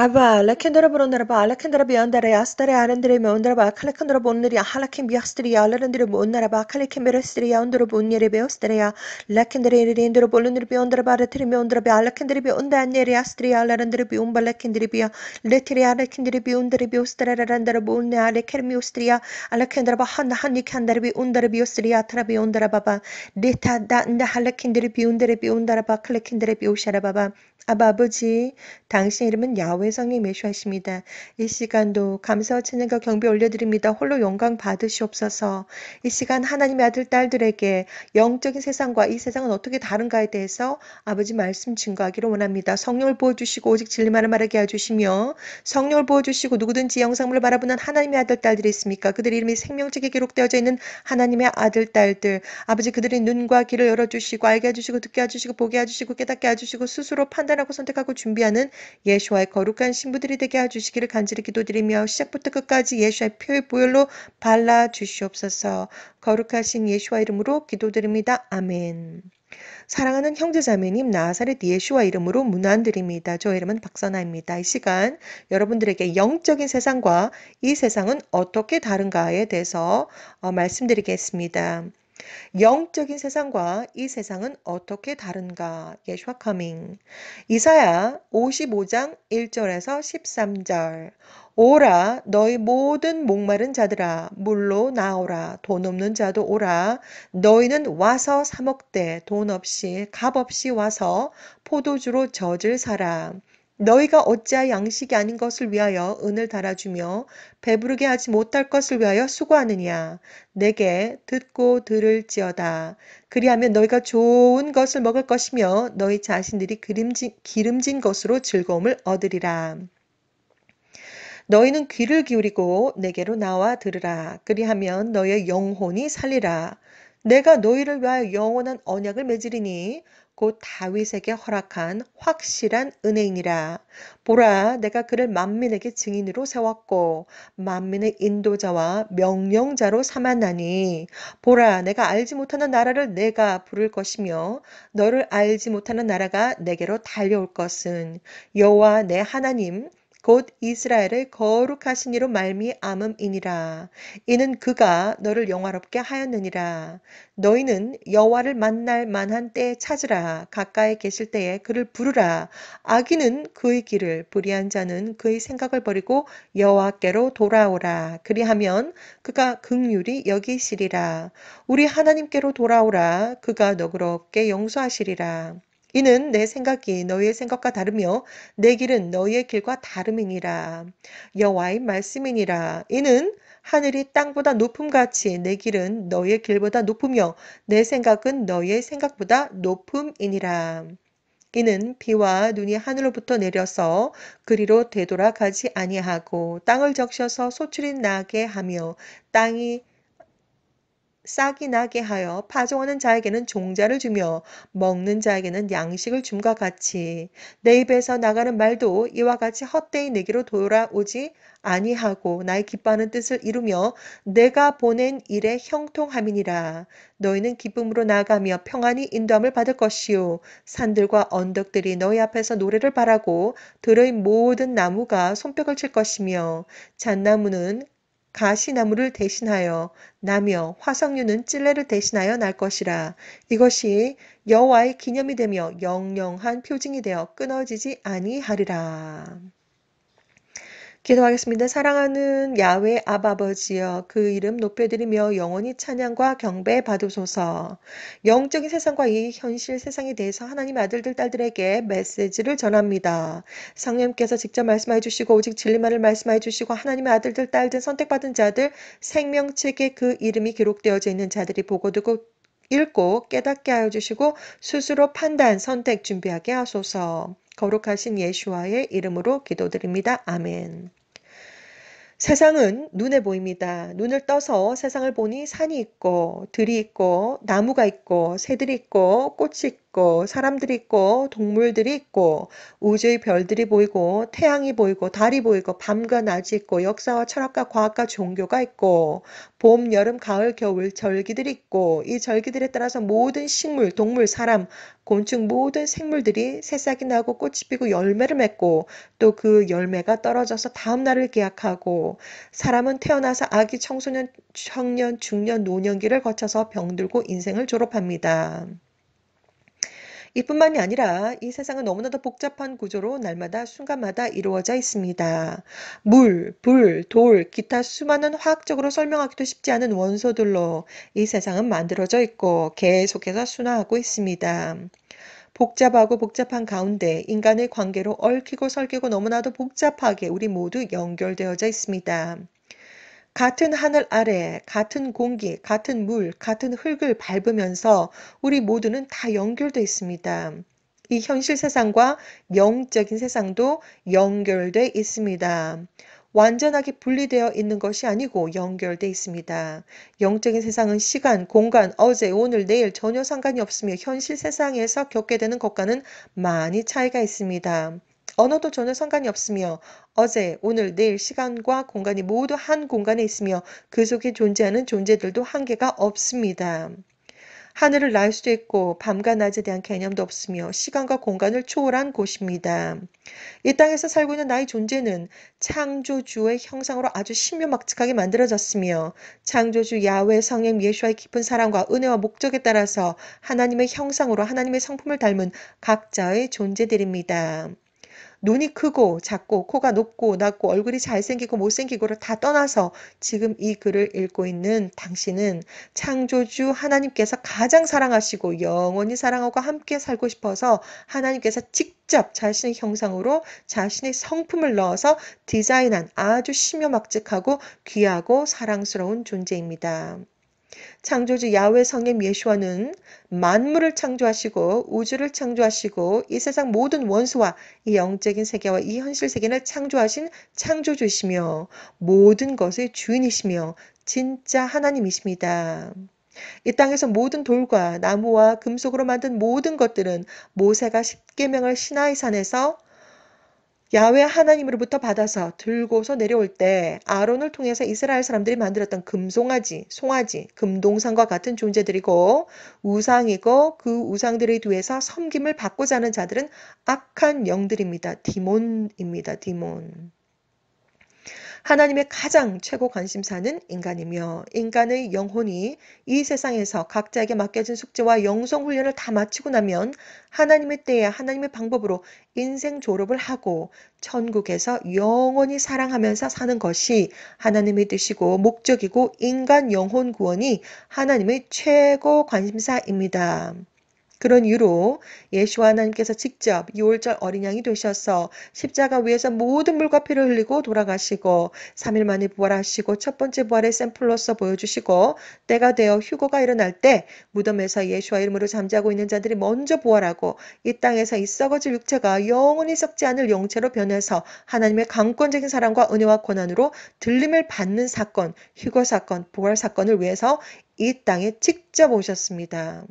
Abba, Alekandra Brunderba, Alekandra Beyondere, Astare Arendere, Monderba, Kalekandra Bonneria, Halakim Biastria, Lerendere Bonneraba, Kalekimberisteria, Underbunere Beostria, Lekandere, Bolunir Beyonderba, Trimiondraba, Alekandri Beunda, Neriastria, Lerendere Beumba, Lekindribia, Letiria, Lekindri Beundere Beostra, Render Bunna, Lekermiustria, Alekandra Bahana, Hanikandri, Under Beostria, Trabionderaba, Deta, Danda, Halekindri Beundere Beunderaba, Kalekindre Beusharababa. 아바 아버지, 당신 이름은 야훼 성령 예슈아십니다. 이 시간도 감사와 찬양과 경배 올려드립니다. 홀로 영광 받으시옵소서. 이 시간 하나님의 아들 딸들에게 영적인 세상과 이 세상은 어떻게 다른가에 대해서 아버지 말씀 증거하기를 원합니다. 성령을 부어주시고 오직 진리만을 말하게 해주시며 성령을 부어주시고 누구든지 영상물을 바라보는 하나님의 아들 딸들이 있습니까? 그들의 이름이 생명책에 기록되어져 있는 하나님의 아들 딸들 아버지 그들의 눈과 귀를 열어주시고 알게 해주시고 듣게 해주시고 보게 해주시고 깨닫게 해주시고 스스로 판단하고 선택하고 준비하는 예슈아의 거룩한 신부들이 되게 해주시기를 간절히 기도드리며 시작부터 끝까지 예슈아의 피의 보혈로 발라주시옵소서. 거룩하신 예슈아 이름으로 기도드립니다. 아멘. 사랑하는 형제자매님, 나사렛 예슈아 이름으로 문안드립니다. 저 이름은 박선아입니다. 이 시간 여러분들에게 영적인 세상과 이 세상은 어떻게 다른가에 대해서 말씀드리겠습니다. 영적인 세상과 이 세상은 어떻게 다른가? 예슈아 커밍. 이사야 55장 1절에서 13절. 오라 너희 모든 목마른 자들아 물로 나오라. 돈 없는 자도 오라. 너희는 와서 사 먹되 돈 없이 값 없이 와서 포도주로 젖을 사라. 너희가 어찌하여 양식이 아닌 것을 위하여 은을 달아주며 배부르게 하지 못할 것을 위하여 수고하느냐. 내게 듣고 들을지어다. 그리하면 너희가 좋은 것을 먹을 것이며 너희 자신들이 기름진 것으로 즐거움을 얻으리라. 너희는 귀를 기울이고 내게로 나와 들으라. 그리하면 너희의 영혼이 살리라. 내가 너희를 위하여 영원한 언약을 맺으리니 곧 다윗에게 허락한 확실한 은혜이니라. 보라 내가 그를 만민에게 증인으로 세웠고 만민의 인도자와 명령자로 삼았나니 보라 내가 알지 못하는 나라를 내가 부를 것이며 너를 알지 못하는 나라가 내게로 달려올 것은 여호와 내 하나님 곧 이스라엘의 거룩하신 이로 말미암음이니라. 이는 그가 너를 영화롭게 하였느니라. 너희는 여호와를 만날 만한 때에 찾으라. 가까이 계실 때에 그를 부르라. 악인은 그의 길을 불의한 자는 그의 생각을 버리고 여호와께로 돌아오라. 그리하면 그가 긍휼히 여기시리라. 우리 하나님께로 돌아오라. 그가 너그럽게 용서하시리라. 이는 내 생각이 너희의 생각과 다르며 내 길은 너희의 길과 다름이니라. 여호와의 말씀이니라. 이는 하늘이 땅보다 높음같이 내 길은 너희의 길보다 높으며 내 생각은 너희의 생각보다 높음이니라. 이는 비와 눈이 하늘로부터 내려서 그리로 되돌아가지 아니하고 땅을 적셔서 소출이 나게 하며 땅이 싹이 나게 하여 파종하는 자에게는 종자를 주며 먹는 자에게는 양식을 줌과 같이 내 입에서 나가는 말도 이와 같이 헛되이 내게로 돌아오지 아니하고 나의 기뻐하는 뜻을 이루며 내가 보낸 일에 형통함이니라. 너희는 기쁨으로 나아가며 평안히 인도함을 받을 것이요 산들과 언덕들이 너희 앞에서 노래를 바라고 들의 모든 나무가 손뼉을 칠 것이며 잣나무는 가시나무를 대신하여 나며 화석류는 찔레를 대신하여 날 것이라. 이것이 여호와의 기념이 되며 영영한 표징이 되어 끊어지지 아니하리라. 기도하겠습니다. 사랑하는 야훼 아버지여 그 이름 높여드리며 영원히 찬양과 경배 받으소서. 영적인 세상과 이 현실 세상에 대해서 하나님의 아들들 딸들에게 메시지를 전합니다. 성령님께서 직접 말씀해 주시고 오직 진리만을 말씀해 주시고 하나님의 아들들 딸들 선택받은 자들 생명책에 그 이름이 기록되어져 있는 자들이 보고 듣고 읽고 깨닫게 하여 주시고 스스로 판단 선택 준비하게 하소서. 거룩하신 예슈아의 이름으로 기도드립니다. 아멘. 세상은 눈에 보입니다. 눈을 떠서 세상을 보니 산이 있고 들이 있고 나무가 있고 새들이 있고 꽃이 있고 있고 사람들이 있고 동물들이 있고 우주의 별들이 보이고 태양이 보이고 달이 보이고 밤과 낮이 있고 역사와 철학과 과학과 종교가 있고 봄, 여름, 가을, 겨울 절기들이 있고 이 절기들에 따라서 모든 식물, 동물, 사람, 곤충 모든 생물들이 새싹이 나고 꽃이 피고 열매를 맺고 또 그 열매가 떨어져서 다음 날을 기약하고 사람은 태어나서 아기, 청소년, 청년, 중년, 노년기를 거쳐서 병들고 인생을 졸업합니다. 이뿐만이 아니라 이 세상은 너무나도 복잡한 구조로 날마다 순간마다 이루어져 있습니다. 물, 불, 돌, 기타 수많은 화학적으로 설명하기도 쉽지 않은 원소들로 이 세상은 만들어져 있고 계속해서 순화하고 있습니다. 복잡하고 복잡한 가운데 인간의 관계로 얽히고 설키고 너무나도 복잡하게 우리 모두 연결되어져 있습니다. 같은 하늘 아래, 같은 공기, 같은 물, 같은 흙을 밟으면서 우리 모두는 다 연결되어 있습니다. 이 현실 세상과 영적인 세상도 연결되어 있습니다. 완전하게 분리되어 있는 것이 아니고 연결되어 있습니다. 영적인 세상은 시간, 공간, 어제, 오늘, 내일 전혀 상관이 없으며 현실 세상에서 겪게 되는 것과는 많이 차이가 있습니다. 언어도 전혀 상관이 없으며 어제, 오늘, 내일 시간과 공간이 모두 한 공간에 있으며 그 속에 존재하는 존재들도 한계가 없습니다. 하늘을 날 수도 있고 밤과 낮에 대한 개념도 없으며 시간과 공간을 초월한 곳입니다. 이 땅에서 살고 있는 나의 존재는 창조주의 형상으로 아주 신묘막측하게 만들어졌으며 창조주 야훼 성령 예슈아의 깊은 사랑과 은혜와 목적에 따라서 하나님의 형상으로 하나님의 성품을 닮은 각자의 존재들입니다. 눈이 크고 작고 코가 높고 낮고 얼굴이 잘생기고 못생기고를 다 떠나서 지금 이 글을 읽고 있는 당신은 창조주 하나님께서 가장 사랑하시고 영원히 사랑하고 함께 살고 싶어서 하나님께서 직접 자신의 형상으로 자신의 성품을 넣어서 디자인한 아주 신묘막측하고 귀하고 사랑스러운 존재입니다. 창조주 야훼 성령 예슈아는 만물을 창조하시고 우주를 창조하시고 이 세상 모든 원소와 이 영적인 세계와 이 현실 세계를 창조하신 창조주이시며 모든 것의 주인이시며 진짜 하나님이십니다. 이 땅에서 모든 돌과 나무와 금속으로 만든 모든 것들은 모세가 십계명을 시나이 산에서 야훼 하나님으로부터 받아서 들고서 내려올 때 아론을 통해서 이스라엘 사람들이 만들었던 금송아지, 송아지, 금동산과 같은 존재들이고 우상이고 그 우상들에 의해서 섬김을 받고자 하는 자들은 악한 영들입니다. 디몬입니다. 디몬. 하나님의 가장 최고 관심사는 인간이며 인간의 영혼이 이 세상에서 각자에게 맡겨진 숙제와 영성훈련을 다 마치고 나면 하나님의 때에 하나님의 방법으로 인생 졸업을 하고 천국에서 영원히 사랑하면서 사는 것이 하나님의 뜻이고 목적이고 인간 영혼 구원이 하나님의 최고 관심사입니다. 그런 이유로 예슈아 하나님께서 직접 6월절 어린양이 되셔서 십자가 위에서 모든 물과 피를 흘리고 돌아가시고 3일 만에 부활하시고 첫 번째 부활의 샘플로서 보여주시고 때가 되어 휴거가 일어날 때 무덤에서 예슈아 이름으로 잠자고 있는 자들이 먼저 부활하고 이 땅에서 이 썩어질 육체가 영원히 썩지 않을 영체로 변해서 하나님의 강권적인 사랑과 은혜와 권한으로 들림을 받는 사건, 휴거 사건, 부활 사건을 위해서 이 땅에 직접 오셨습니다.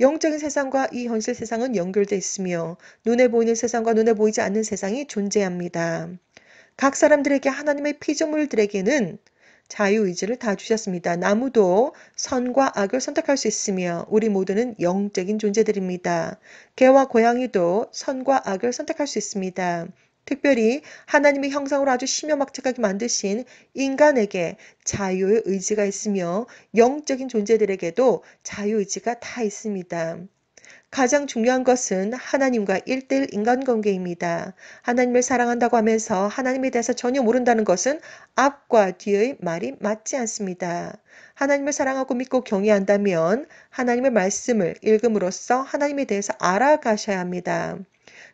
영적인 세상과 이 현실 세상은 연결되어 있으며 눈에 보이는 세상과 눈에 보이지 않는 세상이 존재합니다. 각 사람들에게 하나님의 피조물들에게는 자유의지를 다 주셨습니다. 나무도 선과 악을 선택할 수 있으며 우리 모두는 영적인 존재들입니다. 개와 고양이도 선과 악을 선택할 수 있습니다. 특별히 하나님의 형상으로 아주 신묘막측하게 만드신 인간에게 자유의 의지가 있으며 영적인 존재들에게도 자유의지가 다 있습니다. 가장 중요한 것은 하나님과 1:1 인간관계입니다. 하나님을 사랑한다고 하면서 하나님에 대해서 전혀 모른다는 것은 앞과 뒤의 말이 맞지 않습니다. 하나님을 사랑하고 믿고 경외한다면 하나님의 말씀을 읽음으로써 하나님에 대해서 알아가셔야 합니다.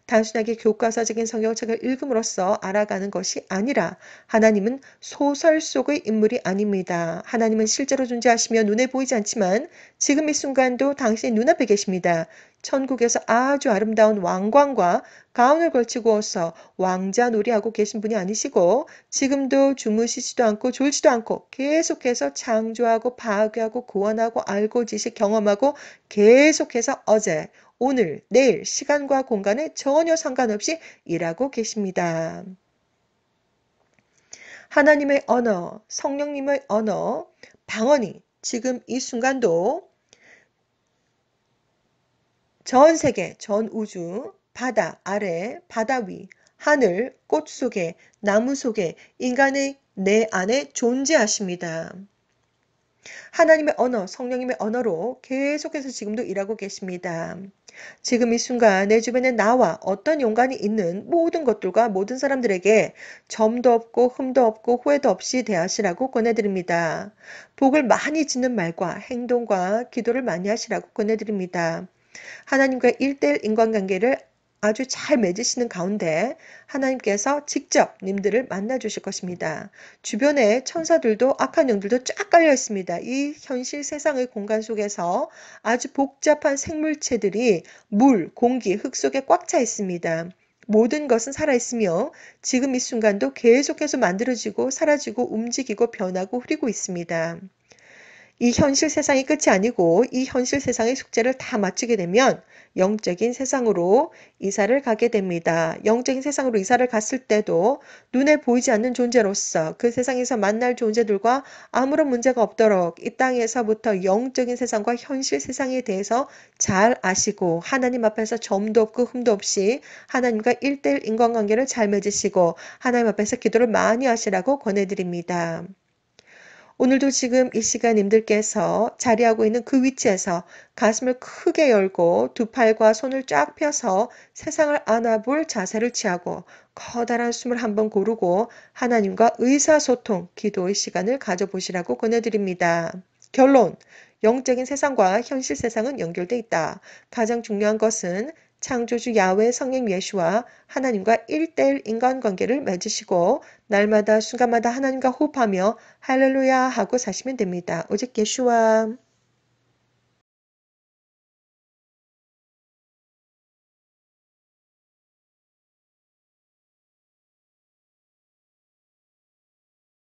단순하게 교과서적인 성경책을 읽음으로써 알아가는 것이 아니라 하나님은 소설 속의 인물이 아닙니다. 하나님은 실제로 존재하시며 눈에 보이지 않지만 지금 이 순간도 당신의 눈앞에 계십니다. 천국에서 아주 아름다운 왕관과 가운을 걸치고서 왕자 놀이하고 계신 분이 아니시고 지금도 주무시지도 않고 졸지도 않고 계속해서 창조하고 파괴하고 구원하고 알고 지식 경험하고 계속해서 어제 오늘, 내일, 시간과 공간에 전혀 상관없이 일하고 계십니다. 하나님의 언어, 성령님의 언어, 방언이 지금 이 순간도 전 세계, 전 우주, 바다 아래, 바다 위, 하늘, 꽃 속에, 나무 속에, 인간의 내 안에 존재하십니다. 하나님의 언어, 성령님의 언어로 계속해서 지금도 일하고 계십니다. 지금 이 순간 내 주변에 나와 어떤 연관이 있는 모든 것들과 모든 사람들에게 점도 없고 흠도 없고 후회도 없이 대하시라고 권해드립니다. 복을 많이 짓는 말과 행동과 기도를 많이 하시라고 권해드립니다. 하나님과 1대1 인간관계를 아주 잘 맺으시는 가운데 하나님께서 직접 님들을 만나 주실 것입니다. 주변에 천사들도 악한 영들도 쫙 깔려 있습니다. 이 현실 세상의 공간 속에서 아주 복잡한 생물체들이 물, 공기, 흙 속에 꽉 차 있습니다. 모든 것은 살아있으며 지금 이 순간도 계속해서 만들어지고 사라지고 움직이고 변하고 흐리고 있습니다. 이 현실 세상이 끝이 아니고 이 현실 세상의 숙제를 다 마치게 되면 영적인 세상으로 이사를 가게 됩니다. 영적인 세상으로 이사를 갔을 때도 눈에 보이지 않는 존재로서 그 세상에서 만날 존재들과 아무런 문제가 없도록 이 땅에서부터 영적인 세상과 현실 세상에 대해서 잘 아시고 하나님 앞에서 점도 없고 흠도 없이 하나님과 1대1 인간관계를 잘 맺으시고 하나님 앞에서 기도를 많이 하시라고 권해드립니다. 오늘도 지금 이 시간 님들께서 자리하고 있는 그 위치에서 가슴을 크게 열고 두 팔과 손을 쫙 펴서 세상을 안아볼 자세를 취하고 커다란 숨을 한번 고르고 하나님과 의사소통, 기도의 시간을 가져보시라고 권해드립니다. 결론, 영적인 세상과 현실 세상은 연결돼 있다. 가장 중요한 것은 창조주 야훼 성령 예슈아 하나님과 1대1 인간관계를 맺으시고 날마다 순간마다 하나님과 호흡하며 할렐루야 하고 사시면 됩니다. 오직 예슈아.